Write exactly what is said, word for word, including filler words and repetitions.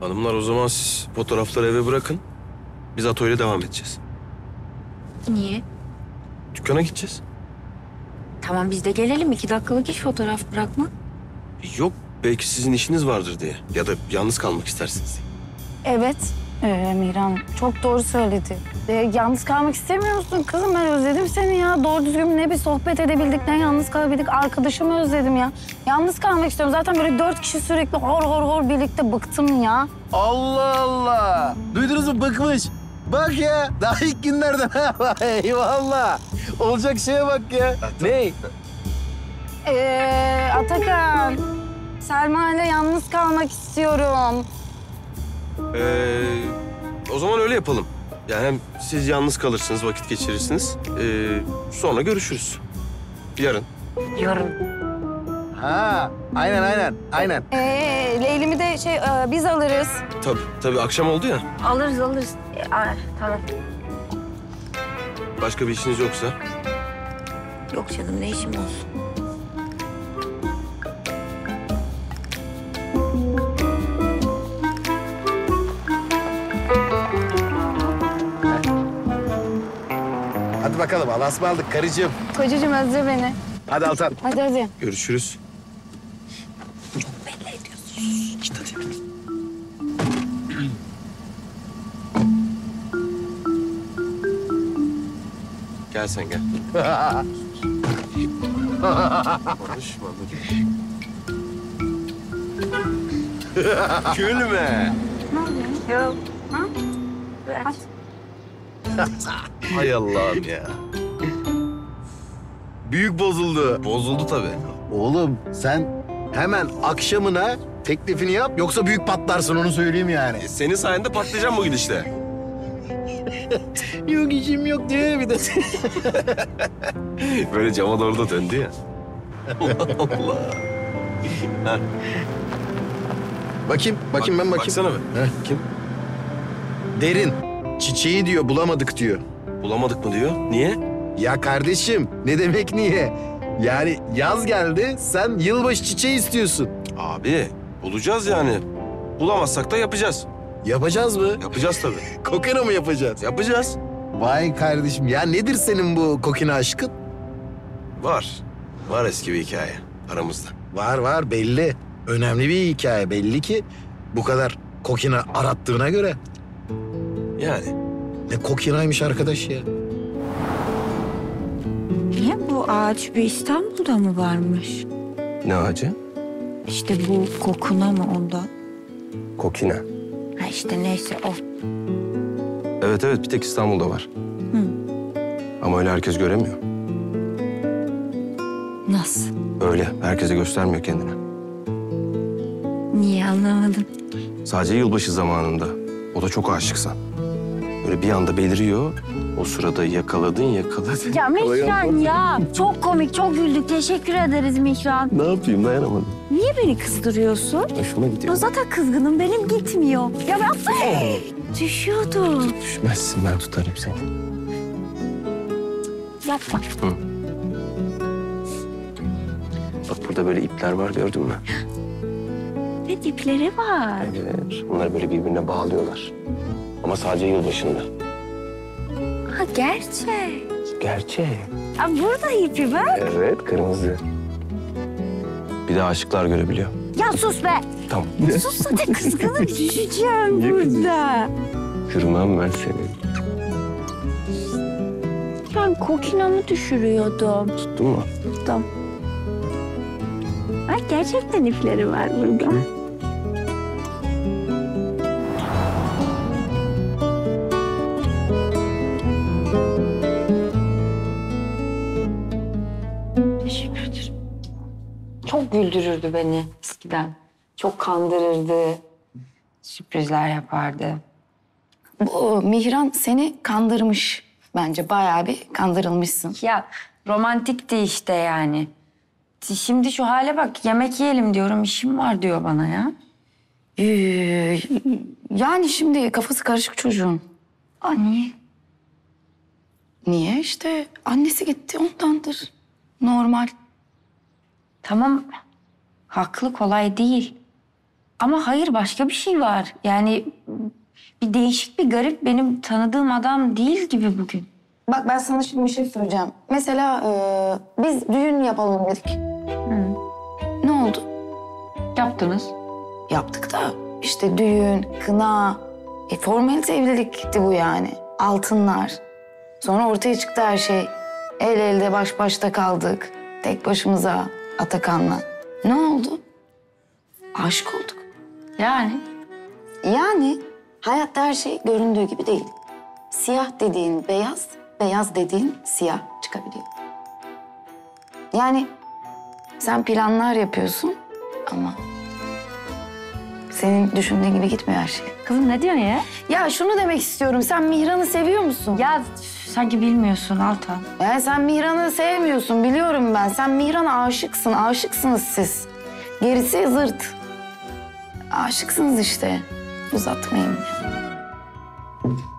Hanımlar, o zaman siz fotoğrafları eve bırakın. Biz atölyeye devam edeceğiz. Niye? Dükkana gideceğiz. Tamam, biz de gelelim. İki dakikalık iş, fotoğraf bırakma. Yok, belki sizin işiniz vardır diye. Ya da yalnız kalmak istersiniz diye. Evet, ee, Mihran çok doğru söyledi. Ee, yalnız kalmak istemiyor musun? Kızım ben özledim seni ya. Doğru düzgün ne bir sohbet edebildik, ne yalnız kalabildik. Arkadaşımı özledim ya. Yalnız kalmak istiyorum. Zaten böyle dört kişi sürekli hor hor hor birlikte bıktım ya. Allah Allah! Duydunuz mu? Bıkmış. Bak ya, daha ilk günlerden ha. Eyvallah. Olacak şeye bak ya. Ney? Ee, Atakan, Selma ile yalnız kalmak istiyorum. Ee, o zaman öyle yapalım. Yani hem siz yalnız kalırsınız, vakit geçirirsiniz. Ee, sonra görüşürüz. Yarın. Yarın. Ha, aynen aynen, aynen. Ee, Leylim'i de şey, e, biz alırız. Tabii, tabii. Akşam oldu ya. Alırız, alırız. E, a, tamam. Başka bir işiniz yoksa? Yok canım, ne işim olsun? Hadi bakalım, Allah'a ısmarladık karıcığım. Kocacığım, özle beni. Hadi Altan. Hadi hadi. Görüşürüz. Çok belli ediyorsun. Git hadi. Gel sen gel. Konuşma. Gülme. Ne oluyor? Yok. Ha? Bırak. Hay Allah'ım ya. Büyük bozuldu. Bozuldu tabii. Oğlum sen hemen akşamına teklifini yap, yoksa büyük patlarsın, onu söyleyeyim yani. E, senin sayende patlayacağım bugün işte. Yok işim yok diyor bir de. Böyle cama doğru da döndü ya. Allah Allah. Bakayım, bakayım Bak, ben bakayım. Baksana be. Heh. Kim? Derin. Çiçeği diyor, bulamadık diyor. Bulamadık mı diyor? Niye? Ya kardeşim, ne demek niye? Yani yaz geldi, sen yılbaşı çiçeği istiyorsun. Abi, bulacağız yani. Bulamazsak da yapacağız. Yapacağız mı? Yapacağız tabii. Kokina mı yapacağız? Yapacağız. Vay kardeşim, ya nedir senin bu kokina aşkın? Var. Var eski bir hikaye aramızda. Var var, belli. Önemli bir hikaye, belli ki bu kadar kokina arattığına göre. Yani. Ne kokinaymış arkadaş ya. Niye bu ağaç bir İstanbul'da mı varmış? Ne ağacı? İşte bu kokuna mı ondan? Kokina. Ha işte neyse o. Evet evet, bir tek İstanbul'da var. Hı. Ama öyle herkes göremiyor. Nasıl? Öyle, herkese göstermiyor kendini. Niye, anlamadım. Sadece yılbaşı zamanında. O da çok aşıksan. Böyle bir anda beliriyor. O sırada yakaladın, yakaladın. Ya Mihran ya, çok komik, çok güldük. Teşekkür ederiz Mihran. Ne yapayım, dayanamadım. Niye beni kızdırıyorsun? Hoşuma gidiyor. Ya zaten kızgınım, benim gitmiyor. Ya ben düşüyordum. Düşmezsin, ben tutarım seni. Yapma. Hı. Bak burada böyle ipler var, gördün mü? Evet, ipleri var. Evet, bunları böyle birbirine bağlıyorlar. Ama sadece yılbaşında. Ha, gerçek. Gerçek. Aa, burada ipi bak. Evet, kırmızı. Bir de aşıklar görebiliyor. Ya sus be. Tamam. Sus zaten, kızgınım. Düşeceğim burada. Kırmam ben seni. Ben kokinamı düşürüyordum. Tuttun mu? Tuttum. Bak, gerçekten ipleri var burada. Hı. Çok güldürürdü beni eskiden. Çok kandırırdı. Sürprizler yapardı. Bu Mihran seni kandırmış bence. Bayağı bir kandırılmışsın. Ya romantikti işte yani. Şimdi şu hale bak. Yemek yiyelim diyorum. İşim var diyor bana ya. Ee, yani şimdi kafası karışık çocuğun. Aa, niye? Niye? İşte annesi gitti, ondandır. Normal. Tamam, haklı, kolay değil. Ama hayır, başka bir şey var. Yani bir değişik, bir garip, benim tanıdığım adam değil gibi bugün. Bak ben sana şimdi bir şey söyleyeceğim. Mesela e, biz düğün yapalım dedik. Hı. Ne oldu? Yaptınız. Yaptık da işte düğün, kına, e, formalite evlilikti bu yani. Altınlar. Sonra ortaya çıktı her şey. El elde baş başta kaldık. Tek başımıza Atakan'la. Ne oldu? Aşık olduk. Yani? Yani hayatta her şey göründüğü gibi değil. Siyah dediğin beyaz, beyaz dediğin siyah çıkabiliyor. Yani sen planlar yapıyorsun ama senin düşündüğün gibi gitmiyor her şey. Kızım ne diyorsun ya? Ya şunu demek istiyorum, sen Mihran'ı seviyor musun? Ya sanki bilmiyorsun Altan. Ya sen Mihran'ı sevmiyorsun, biliyorum ben. Sen Mihran'a aşıksın, aşıksınız siz. Gerisi zırt. Aşıksınız işte. Uzatmayın ya.